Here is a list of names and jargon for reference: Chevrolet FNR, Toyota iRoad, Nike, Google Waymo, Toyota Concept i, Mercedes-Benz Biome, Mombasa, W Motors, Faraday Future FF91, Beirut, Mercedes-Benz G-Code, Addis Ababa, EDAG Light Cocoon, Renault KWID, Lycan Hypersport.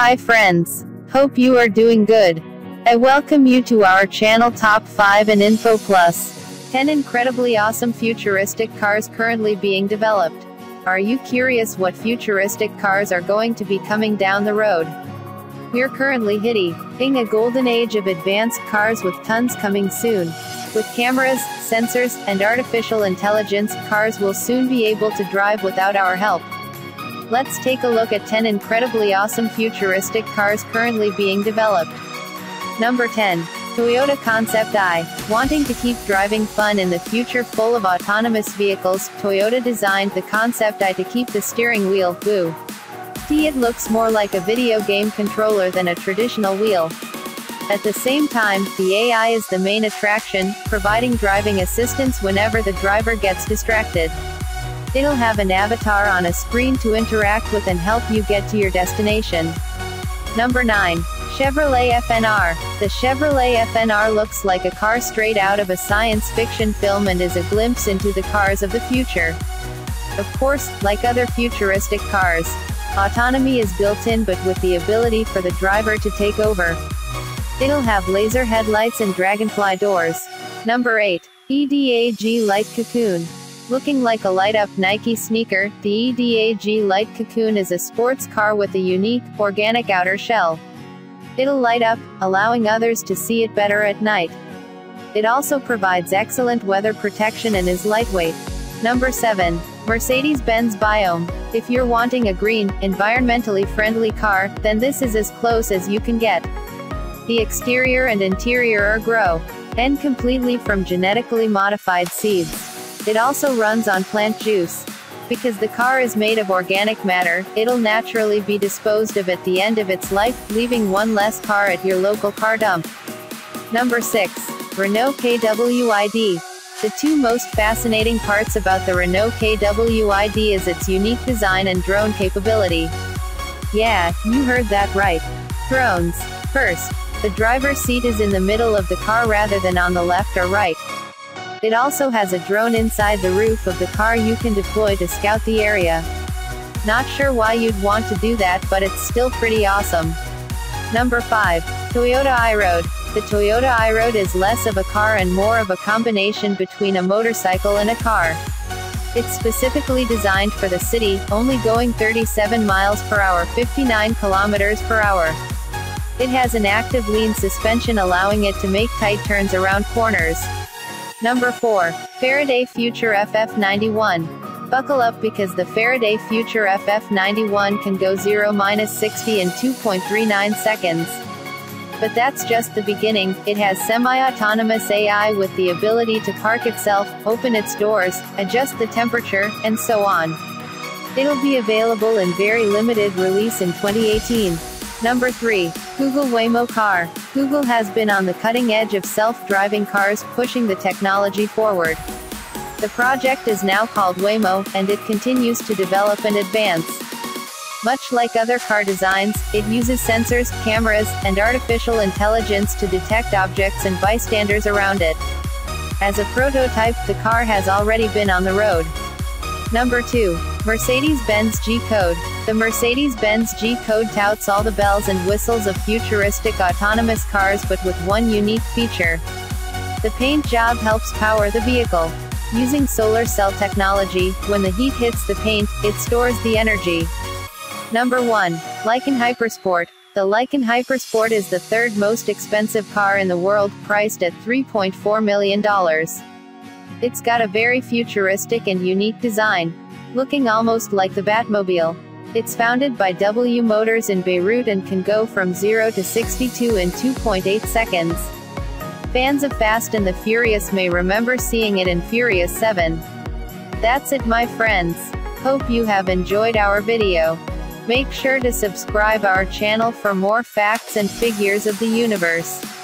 Hi friends, hope you are doing good. I welcome you to our channel Top 5 and Info Plus. 10 incredibly awesome futuristic cars currently being developed. Are you curious what futuristic cars are going to be coming down the road? We're currently hitting a golden age of advanced cars with tons coming soon. With cameras, sensors, and artificial intelligence, cars will soon be able to drive without our help. Let's take a look at 10 incredibly awesome futuristic cars currently being developed. Number 10. Toyota Concept I. Wanting to keep driving fun in the future full of autonomous vehicles, Toyota designed the Concept I to keep the steering wheel woo-dee. It looks more like a video game controller than a traditional wheel. At the same time, the AI is the main attraction, providing driving assistance whenever the driver gets distracted. It'll have an avatar on a screen to interact with and help you get to your destination. Number 9. Chevrolet FNR. The Chevrolet FNR looks like a car straight out of a science fiction film and is a glimpse into the cars of the future. Of course, like other futuristic cars, autonomy is built in but with the ability for the driver to take over. It'll have laser headlights and dragonfly doors. Number 8. EDAG Light Cocoon. Looking like a light-up Nike sneaker, the EDAG Light Cocoon is a sports car with a unique, organic outer shell. It'll light up, allowing others to see it better at night. It also provides excellent weather protection and is lightweight. Number 7. Mercedes-Benz Biome. If you're wanting a green, environmentally friendly car, then this is as close as you can get. The exterior and interior are grown completely from genetically modified seeds. It also runs on plant juice. Because the car is made of organic matter, it'll naturally be disposed of at the end of its life, leaving one less car at your local car dump. Number 6. Renault KWID. The two most fascinating parts about the Renault KWID is its unique design and drone capability. Yeah, you heard that right. Drones. First. The driver's seat is in the middle of the car rather than on the left or right. It also has a drone inside the roof of the car you can deploy to scout the area. Not sure why you'd want to do that, but it's still pretty awesome. Number 5. Toyota iRoad. The Toyota iRoad is less of a car and more of a combination between a motorcycle and a car. It's specifically designed for the city, only going 37 miles per hour, 59 kilometers per hour. It has an active lean suspension allowing it to make tight turns around corners. Number 4. Faraday Future FF91. Buckle up because the Faraday Future FF91 can go 0-60 in 2.39 seconds. But that's just the beginning. It has semi-autonomous AI with the ability to park itself, open its doors, adjust the temperature, and so on. It'll be available in very limited release in 2018. Number 3. Google Waymo Car. Google has been on the cutting edge of self-driving cars, pushing the technology forward. The project is now called Waymo, and it continues to develop and advance. Much like other car designs, it uses sensors, cameras, and artificial intelligence to detect objects and bystanders around it. As a prototype, the car has already been on the road. Number 2. Mercedes-Benz G-Code. The Mercedes-Benz G-Code touts all the bells and whistles of futuristic autonomous cars but with one unique feature. The paint job helps power the vehicle. Using solar cell technology, when the heat hits the paint, it stores the energy. Number 1. Lycan Hypersport. The Lycan Hypersport is the third most expensive car in the world, priced at $3.4 million. It's got a very futuristic and unique design, looking almost like the Batmobile. It's founded by W Motors in Beirut and can go from 0-62 in 2.8 seconds. Fans of Fast and the Furious may remember seeing it in Furious 7. That's it, my friends. Hope you have enjoyed our video. Make sure to subscribe our channel for more facts and figures of the universe.